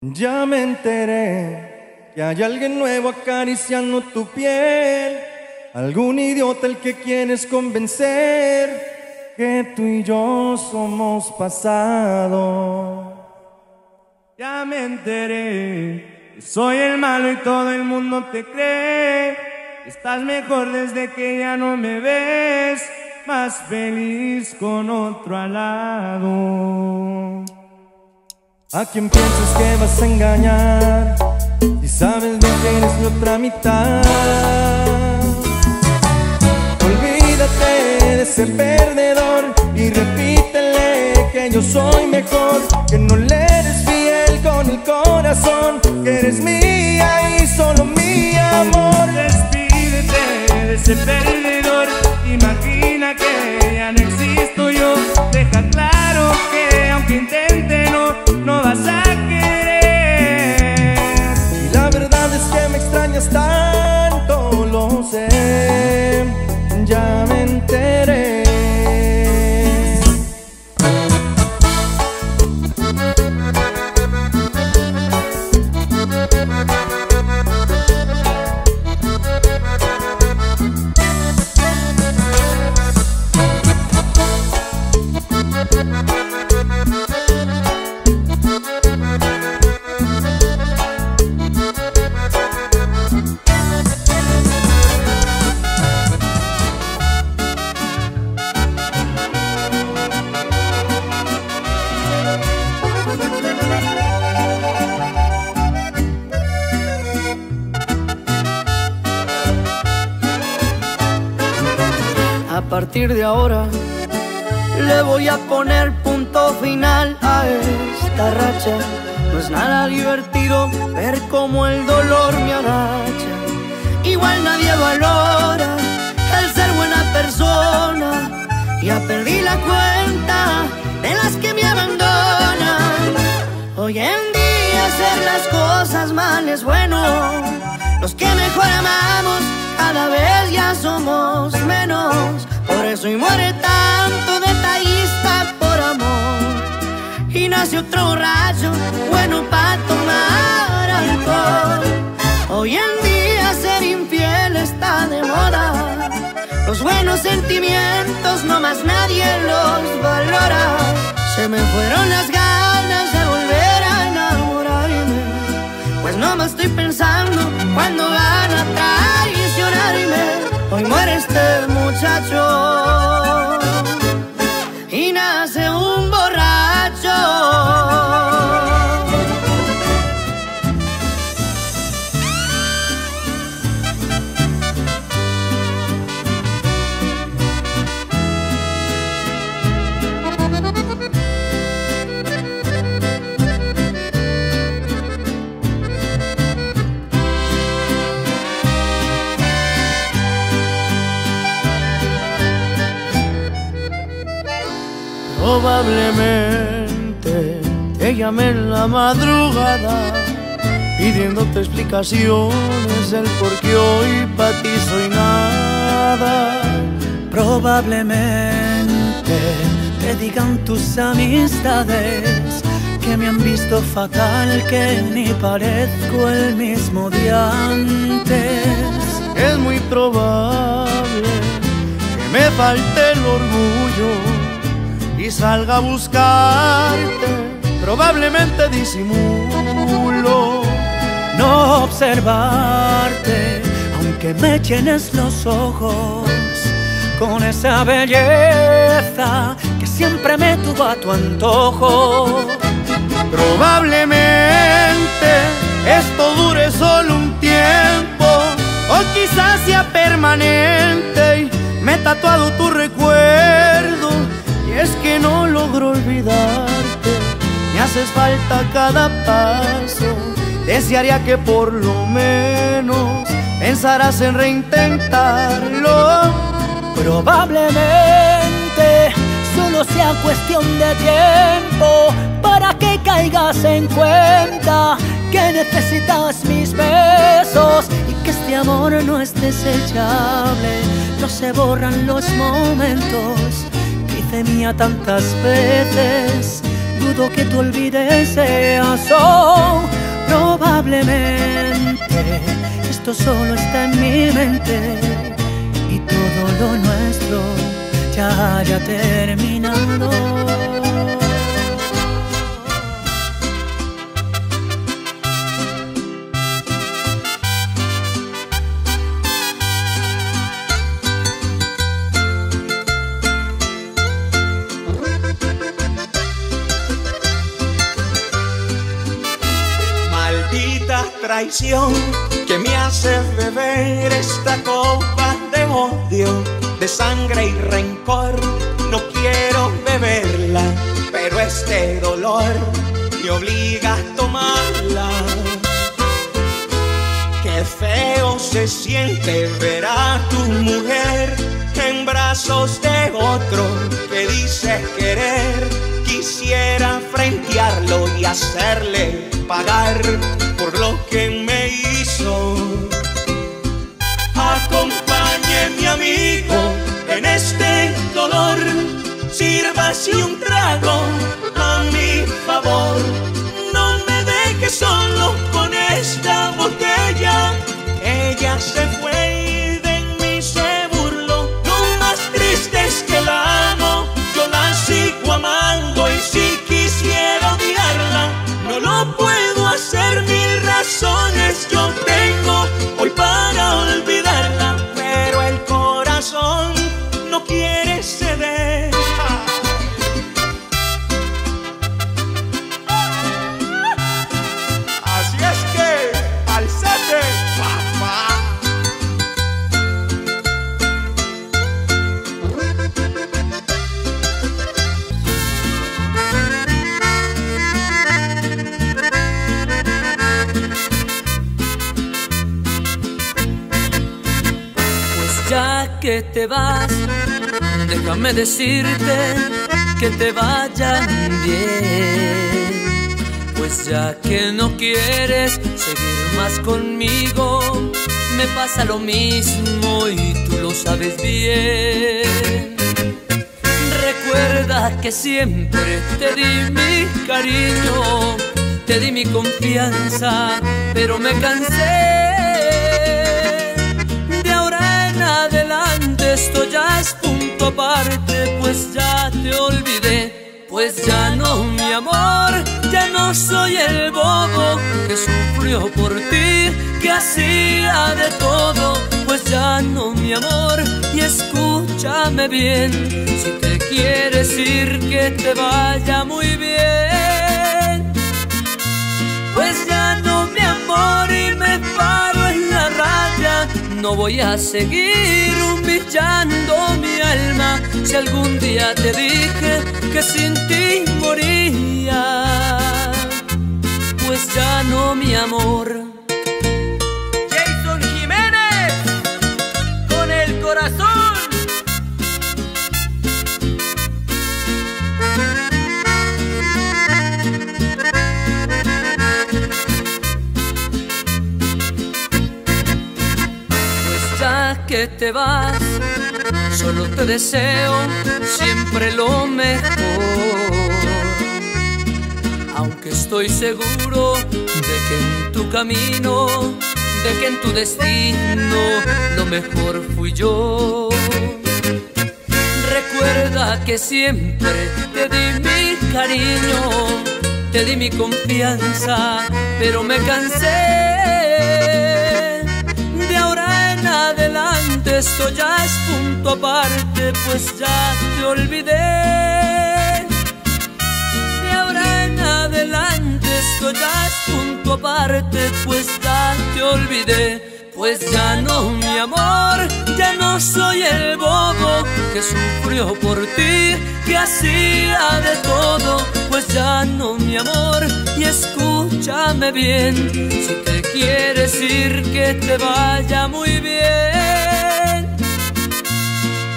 Ya me enteré que hay alguien nuevo acariciando tu piel, algún idiota el que quieres convencer que tú y yo somos pasado. Ya me enteré que soy el malo y todo el mundo te cree. Estás mejor desde que ya no me ves, más feliz con otro al lado. ¿A quién piensas que vas a engañar? Si sabes bien que eres mi otra mitad. Olvídate de ser perdedor y repítele que yo soy mejor, que no le eres fiel con el corazón, que eres mía y solo mi amor. Despídete de ser perdedor, imagina que ya no existo yo. Deja claro que aunque intente no vas a querer. Y la verdad es que me extrañas tanto, lo sé, ya me enteré. A partir de ahora le voy a poner punto final a esta racha. No es nada divertido ver cómo el dolor me agacha. Igual nadie valora el ser buena persona. Ya perdí la cuenta de las que me abandonan. Hoy en día hacer las cosas mal es bueno. Los que mejor amamos cada vez ya somos menos. Por eso y muere tanto detallista por amor. Y nace otro borracho bueno para tomar alcohol. Hoy en día ser infiel está de moda. Los buenos sentimientos no más nadie los valora. Se me fueron las ganas de volver a enamorarme, pues no me estoy pensando cuando van a traicionarme. Hoy muere este muchacho y nace un borracho. Probablemente te llamé en la madrugada pidiéndote explicaciones el por qué hoy para ti soy nada. Probablemente te digan tus amistades que me han visto fatal, que ni parezco el mismo de antes. Es muy probable que me falte el orgullo y salga a buscarte, probablemente disimulo no observarte, aunque me llenes los ojos con esa belleza que siempre me tuvo a tu antojo. Probablemente esto dure solo un tiempo, o quizás sea permanente y me he tatuado tu recuerdo. Es que no logro olvidarte, me haces falta cada paso. Desearía que por lo menos pensaras en reintentarlo. Probablemente solo sea cuestión de tiempo para que caigas en cuenta que necesitas mis besos y que este amor no es desechable. No se borran los momentos de mía tantas veces, dudo que tú olvides eso. esto solo está en mi mente y todo lo nuestro ya haya terminado. Traición que me hace beber esta copa de odio, de sangre y rencor. No quiero beberla, pero este dolor me obliga a tomarla. Qué feo se siente ver a tu mujer en brazos de otro que dice querer. Quisiera frentearlo y hacerle pagar por lo que me hizo. Acompañe, mi amigo, en este dolor, sírvase un trago a mi favor. No me deje solo con esta botella. Ella se fue y de mí se burló. Lo más triste es que la amo, yo la sigo amando, y si quisiera odiarla, no lo puedo hacer. Razones yo tengo hoy para olvidarla, pero el corazón no quiere ceder. Así es que, alzate, papá. Ya que te vas, déjame decirte que te vaya bien. Pues ya que no quieres seguir más conmigo, me pasa lo mismo y tú lo sabes bien. Recuerda que siempre te di mi cariño, te di mi confianza, pero me cansé. Esto ya es punto aparte, pues ya te olvidé. Pues ya no, mi amor, ya no soy el bobo que sufrió por ti, que hacía de todo. Pues ya no, mi amor, y escúchame bien, si te quieres ir, que te vaya muy bien. Pues ya no, mi amor, y me paro en la raya. No voy a seguir humillando mi alma si algún día te dije que sin ti moría. Pues ya no, mi amor. Jason Jiménez, con el corazón. Que te vas, solo te deseo siempre lo mejor, aunque estoy seguro de que en tu camino, de que en tu destino lo mejor fui yo. Recuerda que siempre te di mi cariño, te di mi confianza, pero me cansé. Adelante, esto ya es punto aparte, pues ya te olvidé. De ahora en adelante, esto ya es punto aparte, pues ya te olvidé. Pues ya no, mi amor, ya no soy el bobo que sufrió por ti, que hacía de todo. Pues ya no, mi amor, y escúchame bien, si te quieres ir, que te vaya muy bien.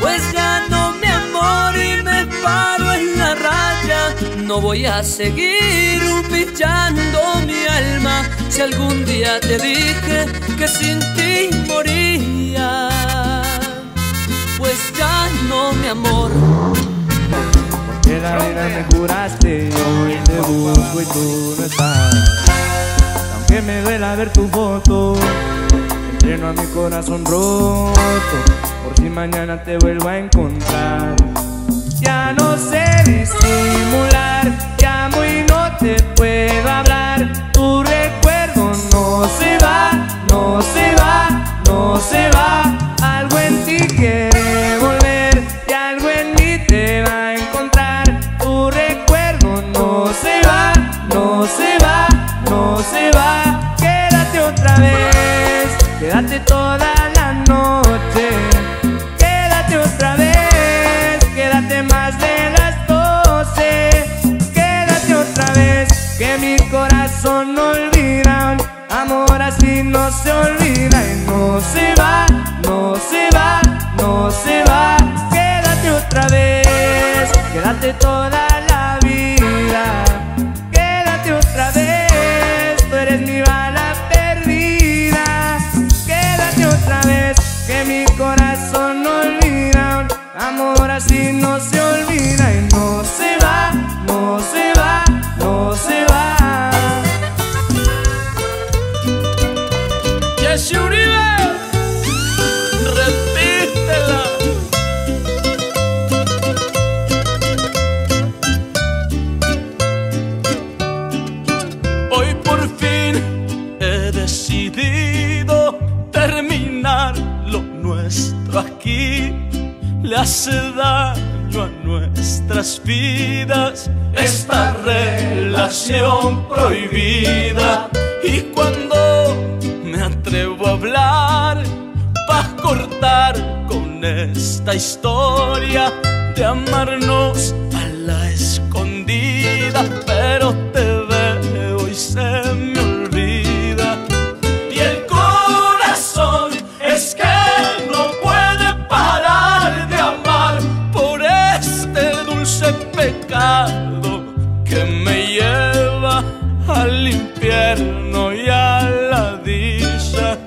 Pues ya no, mi amor, y me paro en la raya. No voy a seguir humillando mi alma si algún día te dije que sin ti moría. Pues ya no, mi amor. Porque la vida me curaste, yo hoy te busco y tú no estás. Aunque me duela ver tu foto, lleno a mi corazón roto, por si mañana te vuelvo a encontrar. Ya no sé disimular, llamo y no te puedo hablar. Tu recuerdo no se va, no se va, no se va. Algo en ti quiere volver y algo en mí te va a encontrar. Tu recuerdo no se va, no se va, no se va. Quédate otra vez, quédate toda la noche. Quédate otra vez, quédate más de las 12. Quédate otra vez, que mi corazón no olvida. Amor así no se olvida y no se va, no se va, no se va. Quédate otra vez, quédate toda la vida. Quédate otra vez, tú eres mi bala perdida. Quédate otra vez, que mi corazón no olvida. Amor así no se olvida y no se va, no se va, no se va. Yes, aquí le hace daño a nuestras vidas esta relación prohibida. Y cuando me atrevo a hablar para cortar con esta historia de amarnos a la escondida, pero te veo y se me olvida. Y el corazón es que que me lleva al infierno y a la dicha.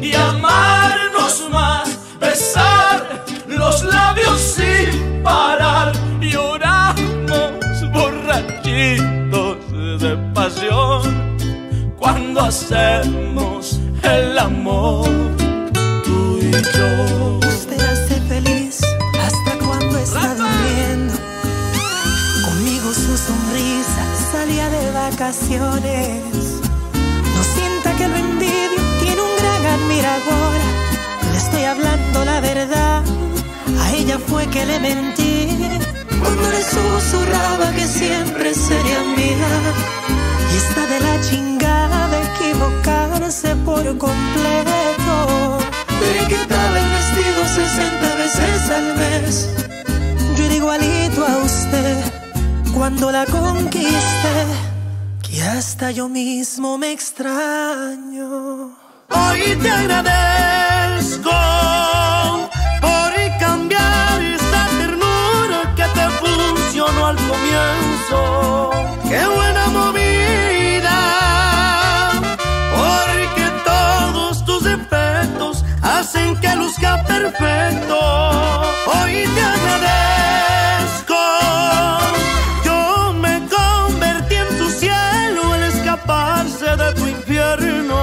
Y amarnos más, besar los labios sin parar. Lloramos borrachitos de pasión cuando hacemos el amor, tú y yo. Usted hace feliz hasta cuando está durmiendo. Su sonrisa salía de vacaciones. No sienta que lo envidio, tiene un gran admirador. Le estoy hablando la verdad, a ella fue que le mentí cuando le susurraba que siempre sería mía. Y está de la chingada de equivocarse por completo. Le quitaba el vestido 60 veces al mes. Yo era igualito a usted cuando la conquisté, que hasta yo mismo me extraño. Hoy te agradezco por cambiar esa ternura que te funcionó al comienzo. ¡Qué buena movida! Porque todos tus defectos hacen que luzca perfecto. Hoy te agradezco. De tu infierno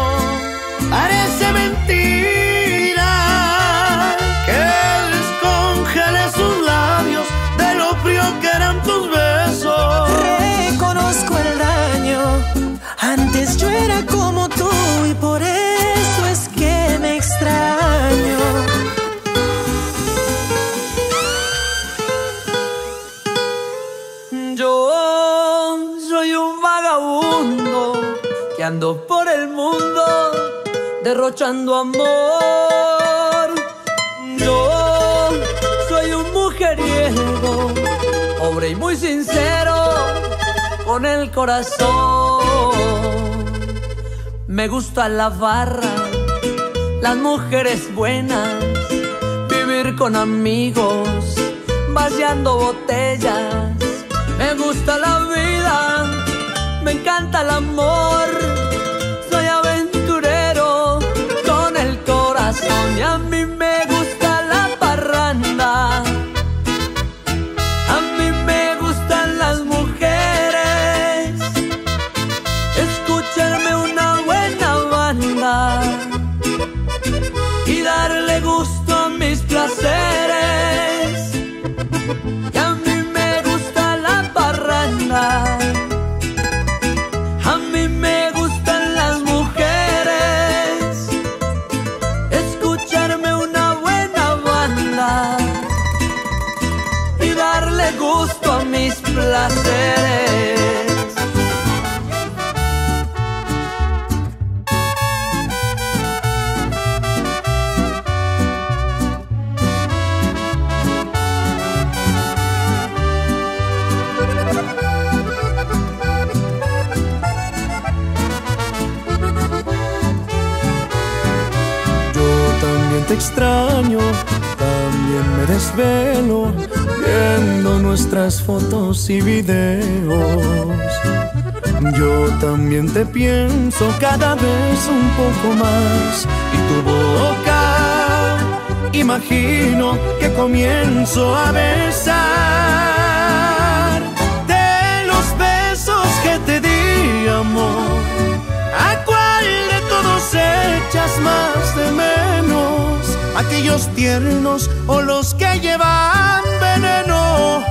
parece mentira que descongele sus labios de lo frío que eran tus besos. Reconozco el daño, antes yo era como tú y por eso es que me extraño. Yo soy un vagabundo que ando por el mundo derrochando amor. Yo soy un mujeriego, pobre y muy sincero con el corazón. Me gusta la barra, las mujeres buenas, vivir con amigos, vaciando botellas. Me gusta la vida, me encanta el amor, soy aventurero con el corazón. Y a mí me gusta la parranda, a mí me gustan las mujeres, escucharme una buena banda. placeres, y a mí me gusta la parranda, a mí me gustan las mujeres, escucharme una buena banda y darle gusto a mis placeres. Te extraño, también me desvelo viendo nuestras fotos y videos. Yo también te pienso cada vez un poco más, y tu boca imagino que comienzo a besar. De los besos que te di, amor, ¿a cuál de todos echas más de menos? Aquellos tiernos o los que llevan veneno,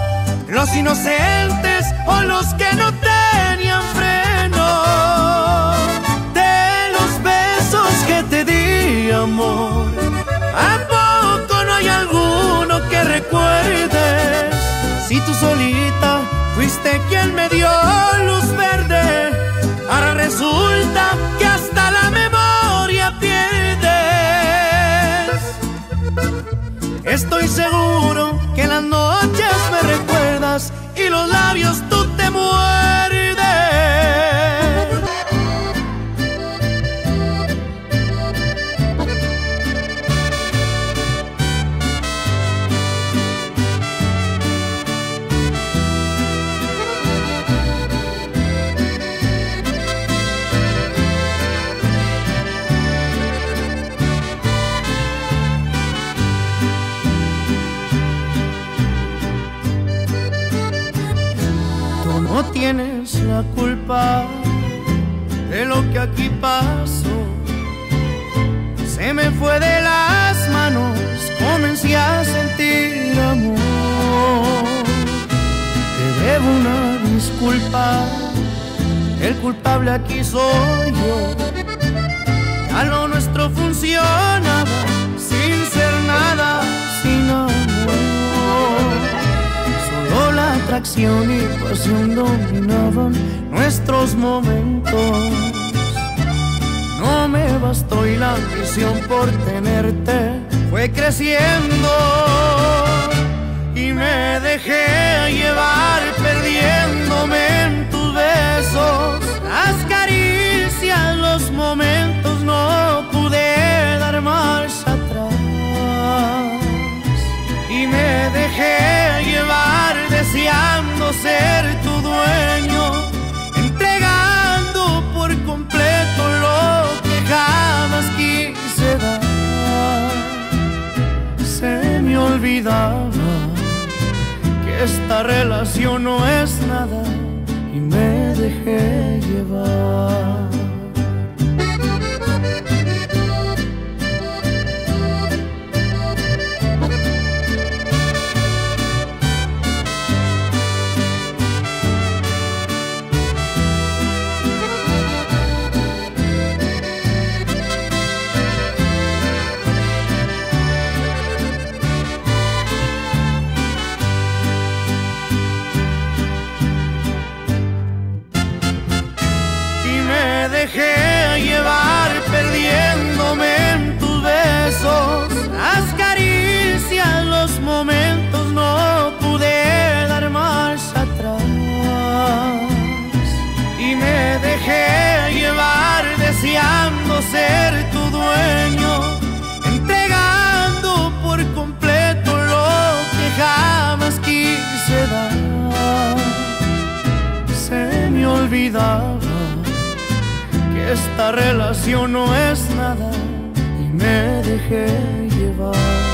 los inocentes o los que no tenían freno. De los besos que te di, amor, ¿a poco no hay alguno que recuerdes? Si tú solita fuiste quien me dio luz verde, ahora resulta que hasta la memoria pierdes. Estoy seguro que las noches me recuerdas y los labios tú te muerdes. No tienes la culpa de lo que aquí pasó, se me fue de las manos, comencé a sentir amor. Te debo una disculpa, el culpable aquí soy yo. Ya lo nuestro funcionaba sin ser nada, sin amor. Solo la atracción y pasión dominaban nuestros momentos. No me bastó y la ambición por tenerte fue creciendo, y me dejé llevar perdiéndome en tus besos. Las caricias, los momentos, no pude dar marcha atrás, y me dejé llevar deseando ser tu dueño, entregando por completo lo que jamás quise dar. Se me olvidaba que esta relación no es nada, y me dejé llevar. Dejé llevar perdiéndome en tus besos, las caricias, los momentos, no pude dar marcha atrás, y me dejé llevar deseando ser tu dueño, entregando por completo lo que jamás quise dar. Se me olvidaba esta relación no es nada, y me dejé llevar.